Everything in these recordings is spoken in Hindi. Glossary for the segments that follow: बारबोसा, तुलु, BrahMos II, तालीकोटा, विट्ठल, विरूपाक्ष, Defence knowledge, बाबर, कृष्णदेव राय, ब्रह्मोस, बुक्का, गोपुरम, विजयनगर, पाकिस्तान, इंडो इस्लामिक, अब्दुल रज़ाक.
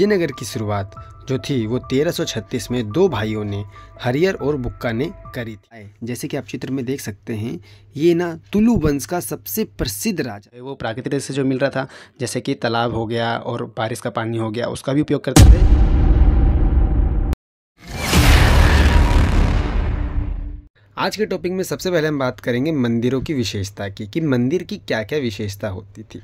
विजयनगर की शुरुआत जो थी वो 1336 में दो भाइयों ने, हरियर और बुक्का ने करी थी। जैसे कि आप चित्र में देख सकते हैं, ये ना तुलु वंश का सबसे प्रसिद्ध राजा, वो प्राकृतिक से जो मिल रहा था जैसे कि तालाब हो गया और बारिश का पानी हो गया, उसका भी उपयोग करते थे। आज के टॉपिक में सबसे पहले हम बात करेंगे मंदिरों की विशेषता की कि मंदिर की क्या क्या विशेषता होती थी।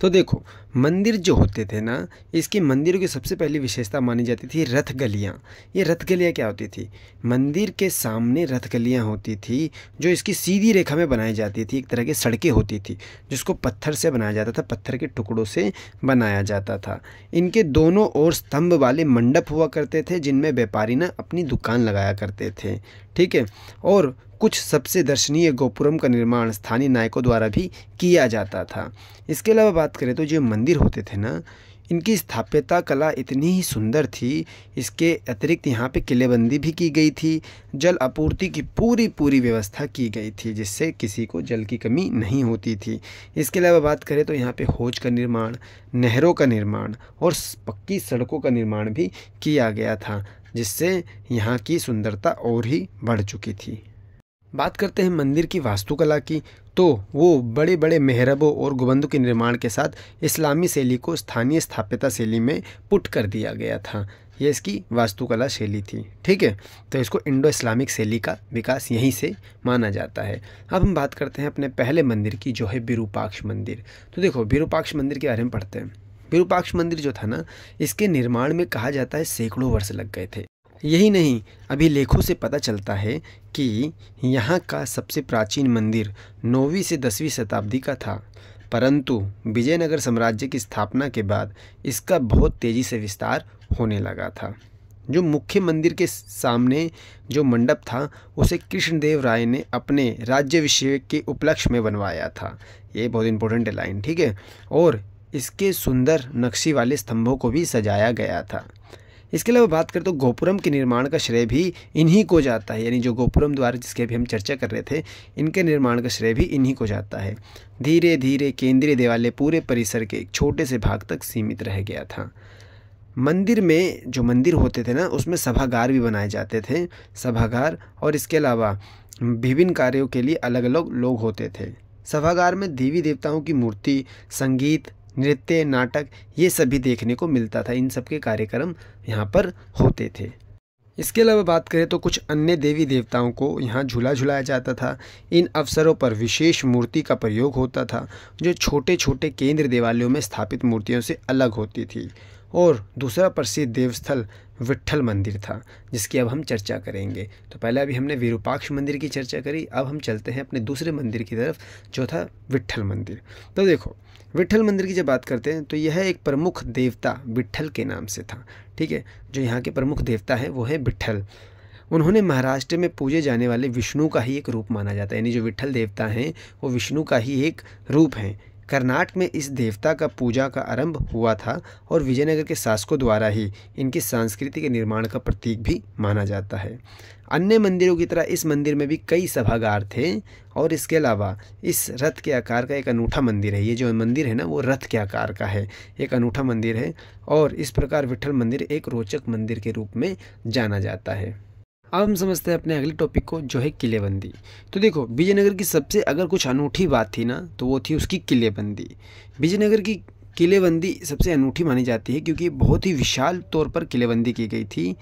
तो देखो, मंदिर जो होते थे ना, इसकी मंदिरों की सबसे पहली विशेषता मानी जाती थी रथ गलियाँ। ये रथ गलियाँ क्या होती थी? मंदिर के सामने रथ गलियाँ होती थी जो इसकी सीधी रेखा में बनाई जाती थी। एक तरह की सड़कें होती थी जिसको पत्थर से बनाया जाता था, पत्थर के टुकड़ों से बनाया जाता था। इनके दोनों ओर स्तंभ वाले मंडप हुआ करते थे जिनमें व्यापारी ना अपनी दुकान लगाया करते थे, ठीक है। और कुछ सबसे दर्शनीय गोपुरम का निर्माण स्थानीय नायकों द्वारा भी किया जाता था। इसके अलावा बात करें तो जो मंदिर होते थे ना, इनकी स्थापत्य कला इतनी ही सुंदर थी। इसके अतिरिक्त यहाँ पे किलेबंदी भी की गई थी, जल आपूर्ति की पूरी व्यवस्था की गई थी जिससे किसी को जल की कमी नहीं होती थी। इसके अलावा बात करें तो यहाँ पे हौज का निर्माण, नहरों का निर्माण और पक्की सड़कों का निर्माण भी किया गया था जिससे यहाँ की सुंदरता और ही बढ़ चुकी थी। बात करते हैं मंदिर की वास्तुकला की, तो वो बड़े बड़े मेहराबों और गुंबदों के निर्माण के साथ इस्लामी शैली को स्थानीय स्थापत्य शैली में पुट कर दिया गया था। ये इसकी वास्तुकला शैली थी, ठीक है। तो इसको इंडो इस्लामिक शैली का विकास यहीं से माना जाता है। अब हम बात करते हैं अपने पहले मंदिर की, जो है विरूपाक्ष मंदिर। तो देखो, विरूपाक्ष मंदिर के बारे में पढ़ते हैं। विरूपाक्ष मंदिर जो था ना, इसके निर्माण में कहा जाता है सैकड़ों वर्ष लग गए थे। यही नहीं, अभी लेखों से पता चलता है कि यहाँ का सबसे प्राचीन मंदिर 9वीं से 10वीं शताब्दी का था, परंतु विजयनगर साम्राज्य की स्थापना के बाद इसका बहुत तेज़ी से विस्तार होने लगा था। जो मुख्य मंदिर के सामने जो मंडप था उसे कृष्णदेव राय ने अपने राज्याभिषेक के उपलक्ष्य में बनवाया था। ये बहुत इंपॉर्टेंट है लाइन, ठीक है। और इसके सुंदर नक्शी वाले स्तंभों को भी सजाया गया था। इसके अलावा बात करें तो गोपुरम के निर्माण का श्रेय भी इन्हीं को जाता है, यानी जो गोपुरम द्वारा जिसके भी हम चर्चा कर रहे थे, इनके निर्माण का श्रेय भी इन्हीं को जाता है। धीरे धीरे केंद्रीय देवालय पूरे परिसर के एक छोटे से भाग तक सीमित रह गया था। मंदिर में जो मंदिर होते थे ना, उसमें सभागार भी बनाए जाते थे, सभागार। और इसके अलावा विभिन्न कार्यों के लिए अलग अलग लोग होते थे। सभागार में देवी देवताओं की मूर्ति, संगीत, नृत्य, नाटक, ये सभी देखने को मिलता था। इन सब के कार्यक्रम यहाँ पर होते थे। इसके अलावा बात करें तो कुछ अन्य देवी देवताओं को यहाँ झूला झुलाया जाता था। इन अवसरों पर विशेष मूर्ति का प्रयोग होता था जो छोटे छोटे केंद्र देवालयों में स्थापित मूर्तियों से अलग होती थी। और दूसरा प्रसिद्ध देवस्थल विट्ठल मंदिर था जिसकी अब हम चर्चा करेंगे। तो पहले अभी हमने विरूपाक्ष मंदिर की चर्चा करी, अब हम चलते हैं अपने दूसरे मंदिर की तरफ जो था विट्ठल मंदिर। तो देखो, विट्ठल मंदिर की जब बात करते हैं तो यह एक प्रमुख देवता विट्ठल के नाम से था, ठीक है। जो यहाँ के प्रमुख देवता है वो है विट्ठल। उन्होंने महाराष्ट्र में पूजे जाने वाले विष्णु का ही एक रूप माना जाता है, यानी जो विट्ठल देवता हैं वो विष्णु का ही एक रूप हैं। कर्नाटक में इस देवता का पूजा का आरंभ हुआ था और विजयनगर के शासकों द्वारा ही इनकी संस्कृति के निर्माण का प्रतीक भी माना जाता है। अन्य मंदिरों की तरह इस मंदिर में भी कई सभागार थे। और इसके अलावा इस रथ के आकार का एक अनूठा मंदिर है। ये जो मंदिर है ना, वो रथ के आकार का है, एक अनूठा मंदिर है। और इस प्रकार विट्ठल मंदिर एक रोचक मंदिर के रूप में जाना जाता है। अब हम समझते हैं अपने अगले टॉपिक को, जो है किलेबंदी। तो देखो, विजयनगर की सबसे अगर कुछ अनूठी बात थी ना, तो वो थी उसकी किलेबंदी। विजयनगर की किलेबंदी सबसे अनूठी मानी जाती है क्योंकि बहुत ही विशाल तौर पर किलेबंदी की गई थी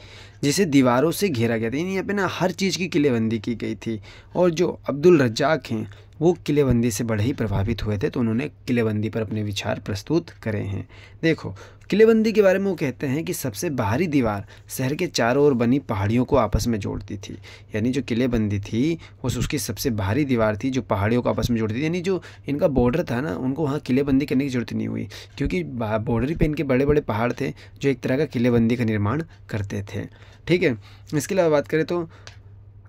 जिसे दीवारों से घेरा गया था। यानी यहाँ पे ना हर चीज़ की किलेबंदी की गई थी। और जो अब्दुल रज़ाक हैं वो किलेबंदी से बड़े ही प्रभावित हुए थे, तो उन्होंने किलेबंदी पर अपने विचार प्रस्तुत करे हैं। देखो, किलेबंदी के बारे में वो कहते हैं कि सबसे बाहरी दीवार शहर के चारों ओर बनी पहाड़ियों को आपस में जोड़ती थी। यानी जो किलेबंदी थी वो उसकी सबसे बाहरी दीवार थी जो पहाड़ियों को आपस में जोड़ती थी। यानी जो इनका बॉर्डर था ना, उनको वहाँ किलेबंदी करने की ज़रूरत नहीं हुई क्योंकि बॉर्डर पर इनके बड़े बड़े पहाड़ थे जो एक तरह का किलेबंदी का निर्माण करते थे, ठीक है। इसके अलावा बात करें तो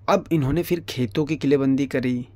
अब इन्होंने फिर खेतों की किलेबंदी करी,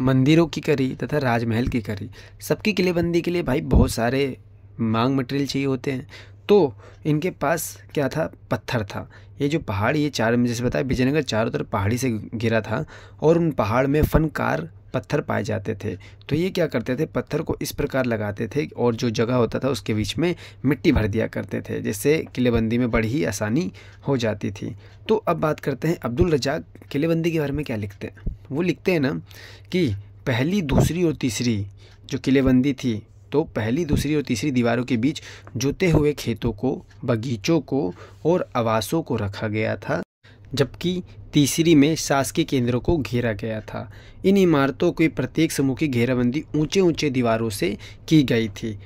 मंदिरों की करी तथा राजमहल की करी। सबकी किलेबंदी के लिए भाई बहुत सारे मांग मटेरियल चाहिए होते हैं, तो इनके पास क्या था? पत्थर था। ये जो पहाड़, ये चार, जैसे बताया विजयनगर चारों तरफ पहाड़ी से घिरा था और उन पहाड़ में फनकार पत्थर पाए जाते थे। तो ये क्या करते थे, पत्थर को इस प्रकार लगाते थे और जो जगह होता था उसके बीच में मिट्टी भर दिया करते थे, जिससे किलेबंदी में बड़ी ही आसानी हो जाती थी। तो अब बात करते हैं अब्दुल रज़ाक किलेबंदी के बारे में क्या लिखते हैं। वो लिखते हैं ना कि पहली, दूसरी और तीसरी जो किलेबंदी थी, तो पहली, दूसरी और तीसरी दीवारों के बीच जोते हुए खेतों को, बगीचों को और आवासों को रखा गया था, जबकि तीसरी में शासकीय केंद्रों को घेरा गया था। इन इमारतों के प्रत्येक समूह की घेराबंदी ऊंचे ऊंचे दीवारों से की गई थी।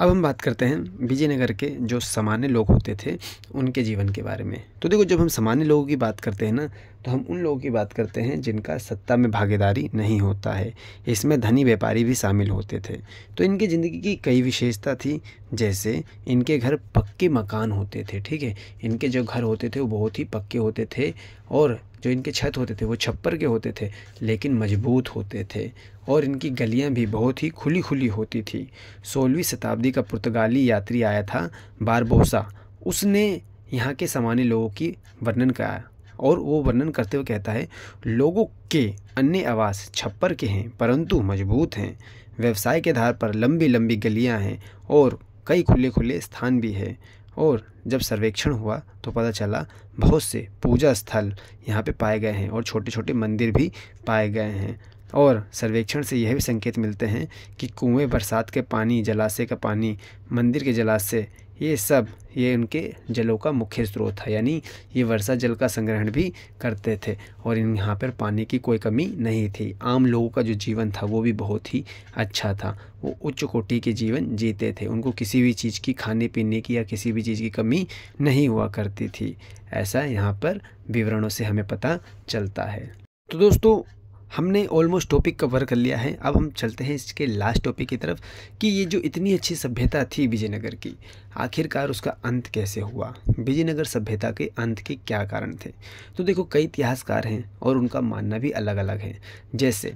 अब हम बात करते हैं विजयनगर के जो सामान्य लोग होते थे उनके जीवन के बारे में। तो देखो, जब हम सामान्य लोगों की बात करते हैं ना, तो हम उन लोगों की बात करते हैं जिनका सत्ता में भागीदारी नहीं होता है। इसमें धनी व्यापारी भी शामिल होते थे। तो इनकी ज़िंदगी की कई विशेषता थी, जैसे इनके घर पक्के मकान होते थे, ठीक है। इनके जो घर होते थे वो बहुत ही पक्के होते थे और जो इनके छत होते थे वो छप्पर के होते थे, लेकिन मजबूत होते थे। और इनकी गलियां भी बहुत ही खुली खुली होती थी। 16वीं शताब्दी का पुर्तगाली यात्री आया था बारबोसा, उसने यहाँ के सामान्य लोगों की वर्णन कराया और वो वर्णन करते हुए कहता है, लोगों के अन्य आवास छप्पर के हैं परंतु मजबूत हैं, व्यवसाय के आधार पर लंबी लंबी गलियाँ हैं और कई खुले खुले स्थान भी हैं। और जब सर्वेक्षण हुआ तो पता चला बहुत से पूजा स्थल यहाँ पे पाए गए हैं और छोटे छोटे मंदिर भी पाए गए हैं। और सर्वेक्षण से यह भी संकेत मिलते हैं कि कुएं, बरसात के पानी, जलाशय का पानी, मंदिर के जलाशय, ये उनके जलों का मुख्य स्रोत था, यानी ये वर्षा जल का संग्रहण भी करते थे और यहाँ पर पानी की कोई कमी नहीं थी। आम लोगों का जो जीवन था वो भी बहुत ही अच्छा था। वो उच्च कोटि के जीवन जीते थे, उनको किसी भी चीज़ की, खाने पीने की या किसी भी चीज़ की कमी नहीं हुआ करती थी। ऐसा यहाँ पर विवरणों से हमें पता चलता है। तो दोस्तों, हमने ऑलमोस्ट टॉपिक कवर कर लिया है। अब हम चलते हैं इसके लास्ट टॉपिक की तरफ कि ये जो इतनी अच्छी सभ्यता थी विजयनगर की, आखिरकार उसका अंत कैसे हुआ। विजयनगर सभ्यता के अंत के क्या कारण थे। तो देखो, कई इतिहासकार हैं और उनका मानना भी अलग अलग है। जैसे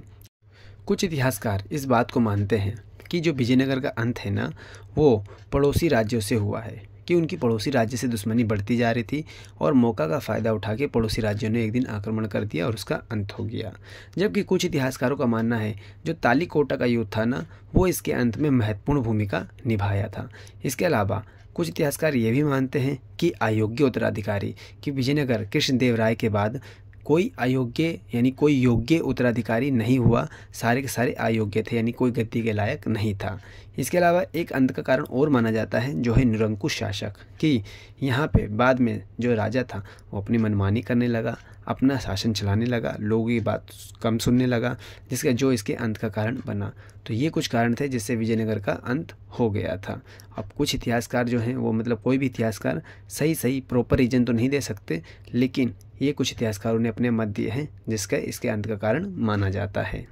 कुछ इतिहासकार इस बात को मानते हैं कि जो विजयनगर का अंत है ना, वो पड़ोसी राज्यों से हुआ है, कि उनकी पड़ोसी राज्य से दुश्मनी बढ़ती जा रही थी और मौका का फ़ायदा उठा के पड़ोसी राज्यों ने एक दिन आक्रमण कर दिया और उसका अंत हो गया। जबकि कुछ इतिहासकारों का मानना है जो तालीकोटा का युद्ध था ना, वो इसके अंत में महत्वपूर्ण भूमिका निभाया था। इसके अलावा कुछ इतिहासकार ये भी मानते हैं कि अयोग्य उत्तराधिकारी, कि विजयनगर कृष्णदेव राय के बाद कोई अयोग्य यानी कोई योग्य उत्तराधिकारी नहीं हुआ, सारे के सारे अयोग्य थे, यानी कोई गद्दी के लायक नहीं था। इसके अलावा एक अंत का कारण और माना जाता है जो है निरंकुश शासक, कि यहाँ पे बाद में जो राजा था वो अपनी मनमानी करने लगा, अपना शासन चलाने लगा, लोगों की बात कम सुनने लगा, जिसका जो इसके अंत का कारण बना। तो ये कुछ कारण थे जिससे विजयनगर का अंत हो गया था। अब कुछ इतिहासकार जो हैं वो, मतलब कोई भी इतिहासकार सही प्रॉपर रीजन तो नहीं दे सकते, लेकिन ये कुछ इतिहासकारों ने अपने मत दिए हैं जिसका इसके अंत का कारण माना जाता है।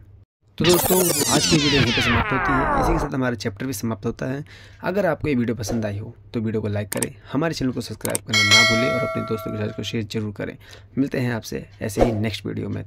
तो दोस्तों, आज की वीडियो यहीं पर समाप्त होती है। इसी के साथ हमारा चैप्टर भी समाप्त होता है। अगर आपको ये वीडियो पसंद आई हो तो वीडियो को लाइक करें, हमारे चैनल को सब्सक्राइब करना ना भूलें और अपने दोस्तों के साथ को शेयर जरूर करें। मिलते हैं आपसे ऐसे ही नेक्स्ट वीडियो में।